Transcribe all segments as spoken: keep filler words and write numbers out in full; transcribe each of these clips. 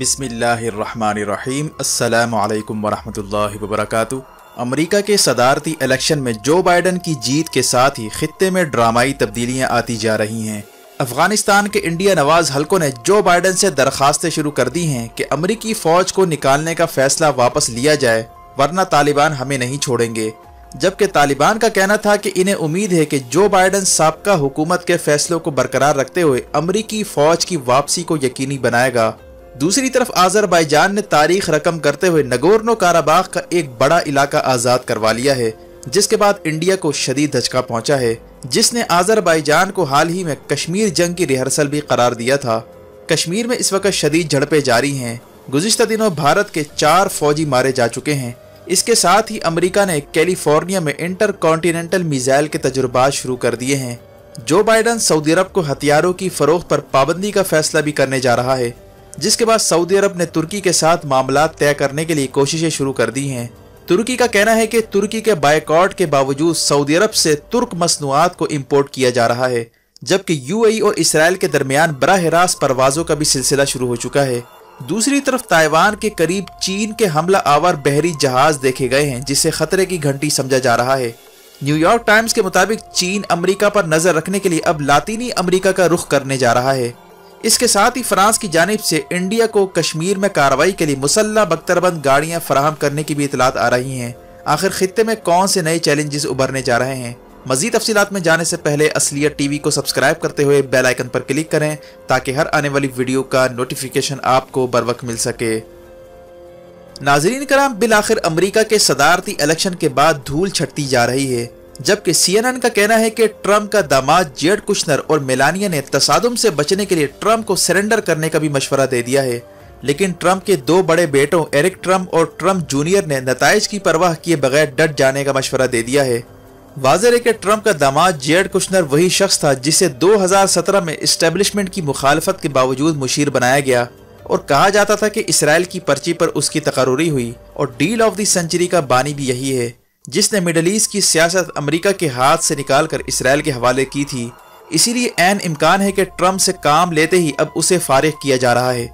बिस्मिल्लाहिर्रहमानिर्रहीम, अस्सलामुअलैकुम वरहमतुल्लाहि वबरकातुहू। अमेरिका के सदारती इलेक्शन में जो बाइडन की जीत के साथ ही खित्ते में ड्रामाई तब्दीलियां आती जा रही हैं। अफगानिस्तान के इंडिया नवाज हल्कों ने जो बाइडन से दरखास्तें शुरू कर दी हैं कि अमेरिकी फौज को निकालने का फैसला वापस लिया जाए, वरना तालिबान हमें नहीं छोड़ेंगे। जबकि तालिबान का कहना था कि इन्हें उम्मीद है कि जो बाइडन साबका हुकूमत के फैसलों को बरकरार रखते हुए अमेरिकी फौज की वापसी को यकीनी बनाएगा। दूसरी तरफ अजरबैजान ने तारीख रकम करते हुए नगोर्नो काराबाख का एक बड़ा इलाका आज़ाद करवा लिया है, जिसके बाद इंडिया को शदीद धचका पहुंचा है, जिसने अजरबैजान को हाल ही में कश्मीर जंग की रिहर्सल भी करार दिया था। कश्मीर में इस वक्त शदीद झड़पें जारी हैं। गुज़िश्ता दिनों भारत के चार फौजी मारे जा चुके हैं। इसके साथ ही अमेरिका ने कैलिफोर्निया में इंटर कॉन्टीनेंटल मिसाइल के तजुर्बात शुरू कर दिए हैं। जो बाइडन सऊदी अरब को हथियारों की फरोख्त पर पाबंदी का फैसला भी करने जा रहा है, जिसके बाद सऊदी अरब ने तुर्की के साथ मामला तय करने के लिए कोशिशें शुरू कर दी हैं। तुर्की का कहना है कि तुर्की के बायकॉट के बावजूद सऊदी अरब से तुर्क मसनूआत को इंपोर्ट किया जा रहा है, जबकि यूएई और इसराइल के दरमियान बराह रास्त परवाज़ों का भी सिलसिला शुरू हो चुका है। दूसरी तरफ ताइवान के करीब चीन के हमला आवर बहरी जहाज देखे गए हैं, जिसे खतरे की घंटी समझा जा रहा है। न्यूयॉर्क टाइम्स के मुताबिक चीन अमरीका पर नजर रखने के लिए अब लातिनी अमरीका का रुख करने जा रहा है। इसके साथ ही फ्रांस की जानिब से इंडिया को कश्मीर में कार्रवाई के लिए मुसल्ला बख्तरबंद गाड़ियां फराहम करने की भी इतलात आ रही हैं। आखिर खित्ते में कौन से नए चैलेंजेस उभरने जा रहे हैं, मज़ीद तफसीलात में जाने से पहले असलियत टीवी को सब्सक्राइब करते हुए बेल आइकन पर क्लिक करें ताकि हर आने वाली वीडियो का नोटिफिकेशन आपको बरवक्त मिल सके। नाज़रीन कराम, बिलाखिर अमरीका के सदारती इलेक्शन के बाद धूल छटती जा रही है, जबकि सीएनएन का कहना है कि ट्रम्प का दामाद जेड कुशनर और मेलानिया ने तसादुम से बचने के लिए ट्रम्प को सरेंडर करने का भी मशवरा दे दिया है। लेकिन ट्रम्प के दो बड़े बेटों एरिक ट्रम्प और ट्रम्प जूनियर ने नताइज की परवाह किए बगैर डट जाने का मशवरा दे दिया है। वाज़ेह है कि ट्रम्प का दामाद जेड कुशनर वही शख्स था जिसे दो हज़ार सत्रह में इस्टेब्लिशमेंट की मुखालफत के बावजूद मुशीर बनाया गया और कहा जाता था कि इसराइल की पर्ची पर उसकी तकर्रुरी हुई, और डील ऑफ द सेंचुरी का बानी भी यही है, जिसने मिडल ईस्ट की सियासत अमेरिका के हाथ से निकालकर इसराइल के हवाले की थी। इसीलिए ऐन इम्कान है कि ट्रम्प से काम लेते ही अब उसे फारिग किया जा रहा है।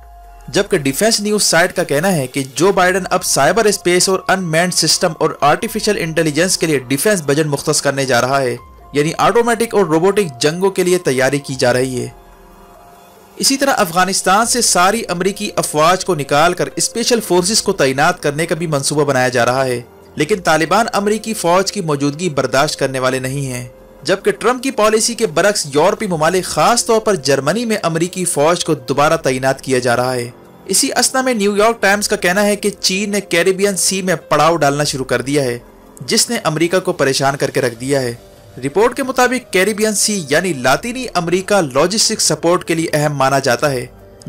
जबकि डिफेंस न्यूज़ साइट का कहना है कि जो बाइडन अब साइबर स्पेस और अनमैन्ड सिस्टम और आर्टिफिशियल इंटेलिजेंस के लिए डिफेंस बजट मुख्तस करने जा रहा है, यानी ऑटोमेटिक और रोबोटिक जंगों के लिए तैयारी की जा रही है। इसी तरह अफगानिस्तान से सारी अमरीकी अफवाज को निकाल कर स्पेशल फोर्सेस को तैनात करने का भी मनसूबा बनाया जा रहा है। लेकिन तालिबान अमरीकी फौज की मौजूदगी बर्दाश्त करने वाले नहीं हैं। जबकि ट्रम्प की पॉलिसी के बरक्स यूरोपीय ममालिक खास तौर पर जर्मनी में अमरीकी फौज को दोबारा तैनात किया जा रहा है। इसी असना में न्यूयॉर्क टाइम्स का कहना है कि चीन ने कैरिबियन सी में पड़ाव डालना शुरू कर दिया है, जिसने अमरीका को परेशान करके रख दिया है। रिपोर्ट के मुताबिक कैरिबियन सी यानी लातिनी अमरीका लॉजिस्टिक सपोर्ट के लिए अहम माना जाता है,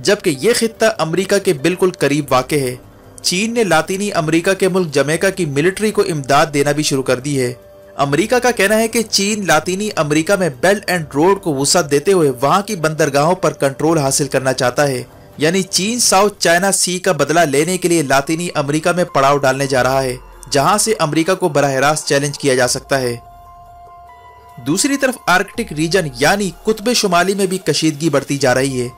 जबकि ये खित्ता अमरीका के बिल्कुल करीब वाक़ है। चीन ने लातिनी अमेरिका के मुल्क जमैका की मिलिट्री को इमदाद देना भी शुरू कर दी है। अमेरिका का कहना है कि चीन लातिनी अमेरिका में बेल्ट एंड रोड को वुसअत देते हुए वहां की बंदरगाहों पर कंट्रोल हासिल करना चाहता है, यानी चीन साउथ चाइना सी का बदला लेने के लिए लातिनी अमेरिका में पड़ाव डालने जा रहा है, जहां से अमेरिका को बराह रास्त चैलेंज किया जा सकता है। दूसरी तरफ आर्कटिक रीजन यानी कुतुब शुमाली में भी कशीदगी बढ़ती जा रही है,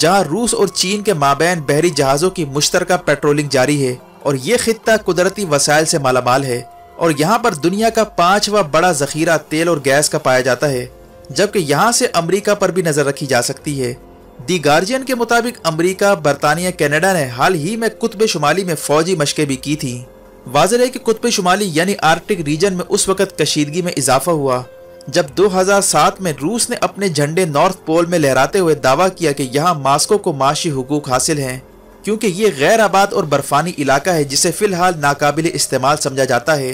जहां रूस और चीन के माबैन बहरी जहाज़ों की मुश्तरका पेट्रोलिंग जारी है, और ये खित्ता कुदरती वसाइल से मालामाल है और यहाँ पर दुनिया का पाँचवा बड़ा ज़खीरा तेल और गैस का पाया जाता है। जबकि यहाँ से अमेरिका पर भी नज़र रखी जा सकती है। दी गार्जियन के मुताबिक अमेरिका, बरतानिया, कनाडा ने हाल ही में कुतुब शुमाली में फ़ौजी मशकें भी की थी। वाज़ेह है कि कुतुब शुमाली यानी आर्कटिक रीजन में उस वक़्त कशीदगी में इजाफा हुआ जब दो हज़ार सात में रूस ने अपने झंडे नॉर्थ पोल में लहराते हुए दावा किया कि यहाँ मास्को को माशी हुकूक हासिल हैं, क्योंकि ये गैर आबाद और बर्फानी इलाका है जिसे फ़िलहाल नाकाबिल इस्तेमाल समझा जाता है।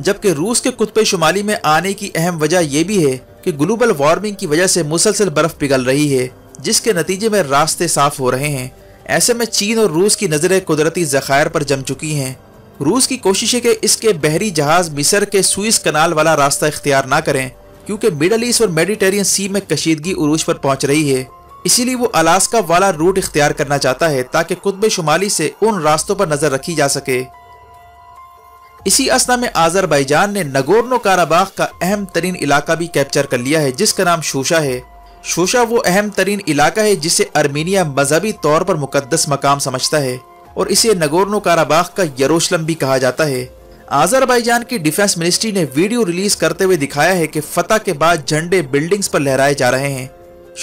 जबकि रूस के कुतुब शुमाली में आने की अहम वजह यह भी है कि ग्लोबल वार्मिंग की वजह से मुसलसल बर्फ़ पिघल रही है, जिसके नतीजे में रास्ते साफ हो रहे हैं। ऐसे में चीन और रूस की नज़रें कुदरती ज़खायर पर जम चुकी हैं। रूस की कोशिश है कि इसके बहरी जहाज़ मिस्र के सुएज़ कनाल वाला रास्ता इख्तियार ना करें, क्योंकि मिडल ईस्ट और मेडिटेरियन सी में कशीदगी उरूज पर पहुंच रही है। इसीलिए वो अलास्का वाला रूट इख्तियार करना चाहता है ताकि कुतुब शुमाली से उन रास्तों पर नज़र रखी जा सके। इसी असना में अजरबैजान ने नगोर्नो काराबाख का अहम तरीन इलाका भी कैप्चर कर लिया है, जिसका नाम शूशा है। शुशा वो अहम तरीन इलाका है जिसे आर्मेनिया मजहबी तौर पर मुकद्दस मकाम समझता है और इसे नगोर्नो काराबाख का यरूशलेम भी कहा जाता है। आज़रबाइजान की डिफेंस मिनिस्ट्री ने वीडियो रिलीज करते हुए दिखाया है कि फतह के बाद झंडे बिल्डिंग्स पर लहराए जा रहे हैं।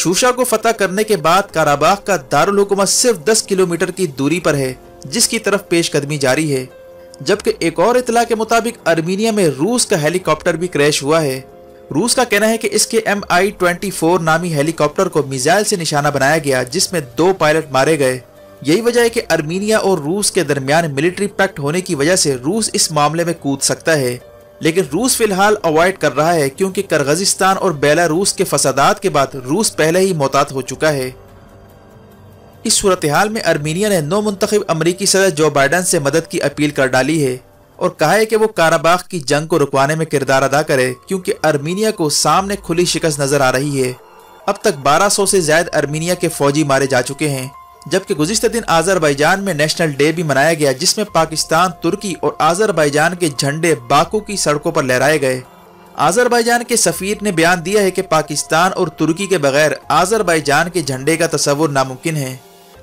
शुशा को फतह करने के बाद काराबाख का दारुल हुकूमत सिर्फ दस किलोमीटर की दूरी पर है, जिसकी तरफ पेशकदमी जारी है। जबकि एक और इतला के मुताबिक आर्मेनिया में रूस का हेलीकॉप्टर भी क्रैश हुआ है। रूस का कहना है कि इसके एम आई ट्वेंटी फोर नामी हेलीकॉप्टर को मिसाइल से निशाना बनाया गया, जिसमें दो पायलट मारे गए। यही वजह है कि आर्मेनिया और रूस के दरमियान मिलिट्री पैक्ट होने की वजह से रूस इस मामले में कूद सकता है, लेकिन रूस फिलहाल अवॉइड कर रहा है क्योंकि किर्गिज़स्तान और बेलारूस के फसादात के बाद रूस पहले ही मोहतात हो चुका है। इस सूरत हाल में आर्मेनिया ने नौ मुंतखब अमरीकी सदर जो बाइडन से मदद की अपील कर डाली है और कहा है कि वो काराबाख की जंग को रुकवाने में किरदार अदा करे, क्योंकि आर्मेनिया को सामने खुली शिकस्त नजर आ रही है। अब तक बारह सौ से ज्यादा आर्मेनिया के फौजी मारे जा चुके हैं। जबकि गुज़िश्ता दिन आज़रबाइजान में नेशनल डे भी मनाया गया, जिसमें पाकिस्तान, तुर्की और आज़रबाइजान के झंडे बाकू की सड़कों पर लहराए गए। आज़रबाइजान के सफ़ीर ने बयान दिया है कि पाकिस्तान और तुर्की के बगैर आज़रबाइजान के झंडे का तस्वुर नामुमकिन है।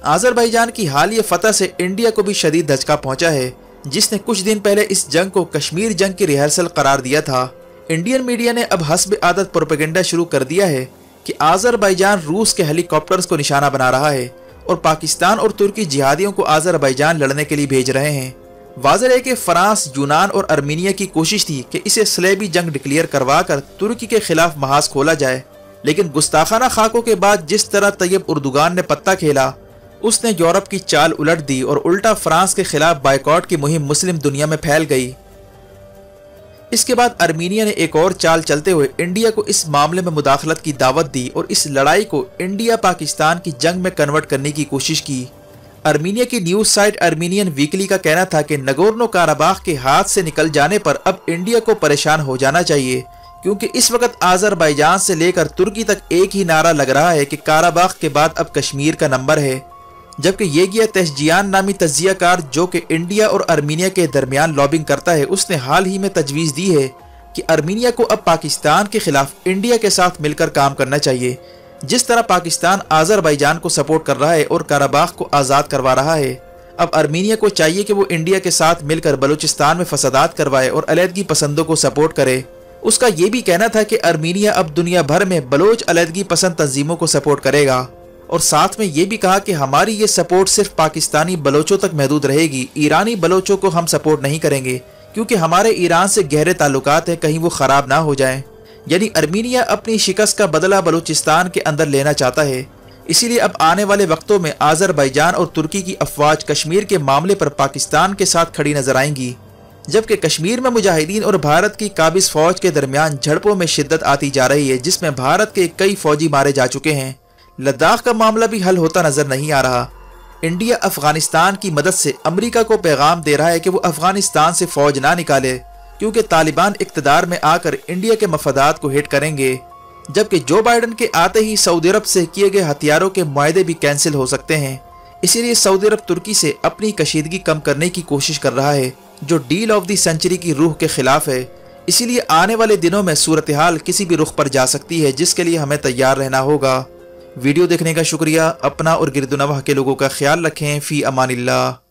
आज़रबाइजान की हालिया फतह से इंडिया को भी शदीद धचका पहुँचा है, जिसने कुछ दिन पहले इस जंग को कश्मीर जंग की रिहर्सल करार दिया था। इंडियन मीडिया ने अब हस्ब आदत प्रोपेगेंडा शुरू कर दिया है कि आज़रबाइजान रूस के हेलीकॉप्टर्स को निशाना बना रहा है और पाकिस्तान और तुर्की जिहादियों को आज़रबाइजान लड़ने के लिए भेज रहे हैं। वाज़ेह है कि फ्रांस, यूनान और आर्मेनिया की कोशिश थी कि इसे स्लेबी जंग डिक्लेयर करवा कर तुर्की के खिलाफ महाज खोला जाए, लेकिन गुस्ताखाना खाकों के बाद जिस तरह तैयब उर्दुगान ने पत्ता खेला, उसने यूरोप की चाल उलट दी और उल्टा फ्रांस के खिलाफ बायकॉट की मुहिम मुस्लिम दुनिया में फैल गई। इसके बाद आर्मेनिया ने एक और चाल चलते हुए इंडिया को इस मामले में मुदाखलत की दावत दी और इस लड़ाई को इंडिया पाकिस्तान की जंग में कन्वर्ट करने की कोशिश की। आर्मेनिया की न्यूज़ साइट आर्मेनियन वीकली का कहना था कि नगोर्नो काराबाख के हाथ से निकल जाने पर अब इंडिया को परेशान हो जाना चाहिए, क्योंकि इस वक्त आज़रबाइजान से लेकर तुर्की तक एक ही नारा लग रहा है कि काराबाख के बाद अब कश्मीर का नंबर है। जबकि ये गिया तशजियान नामी तजिया कार जो कि इंडिया और आर्मेनिया के दरमियान लॉबिंग करता है, उसने हाल ही में तजवीज़ दी है कि आर्मेनिया को अब पाकिस्तान के खिलाफ इंडिया के साथ मिलकर काम करना चाहिए, जिस तरह पाकिस्तान आज़रबाइजान को सपोर्ट कर रहा है और काराबाख को आज़ाद करवा रहा है। अब आर्मेनिया को चाहिए कि वो इंडिया के साथ मिलकर बलूचिस्तान में फसादात करवाए और अलहदगी पसंदों को सपोर्ट करे। उसका ये भी कहना था कि आर्मेनिया अब दुनिया भर में बलोच अलहदगी पसंद तंजीमों को सपोर्ट करेगा और साथ में ये भी कहा कि हमारी ये सपोर्ट सिर्फ पाकिस्तानी बलोचों तक महदूद रहेगी, ईरानी बलोचों को हम सपोर्ट नहीं करेंगे क्योंकि हमारे ईरान से गहरे ताल्लुकात हैं, कहीं वो ख़राब ना हो जाएं। यानी आर्मेनिया अपनी शिकस्त का बदला बलूचिस्तान के अंदर लेना चाहता है। इसीलिए अब आने वाले वक्तों में आज़रबाइजान और तुर्की की अफवाज कश्मीर के मामले पर पाकिस्तान के साथ खड़ी नजर आएंगी। जबकि कश्मीर में मुजाहिदीन और भारत की काबिज़ फ़ौज के दरमियान झड़पों में शिद्दत आती जा रही है, जिसमें भारत के कई फ़ौजी मारे जा चुके हैं। लद्दाख का मामला भी हल होता नजर नहीं आ रहा। इंडिया अफगानिस्तान की मदद से अमेरिका को पैगाम दे रहा है कि वो अफगानिस्तान से फौज ना निकाले, क्योंकि तालिबान इक्तदार में आकर इंडिया के मफादात को हिट करेंगे। जबकि जो बाइडन के आते ही सऊदी अरब से किए गए हथियारों के मुआहदे भी कैंसिल हो सकते हैं। इसीलिए सऊदी अरब तुर्की से अपनी कशीदगी कम करने की कोशिश कर रहा है, जो डील ऑफ द सेंचुरी की रूह के खिलाफ है। इसीलिए आने वाले दिनों में सूरत हाल किसी भी रुख पर जा सकती है, जिसके लिए हमें तैयार रहना होगा। वीडियो देखने का शुक्रिया। अपना और गिरदुनवाह के लोगों का ख्याल रखें। फ़ी अमानिल्लाह।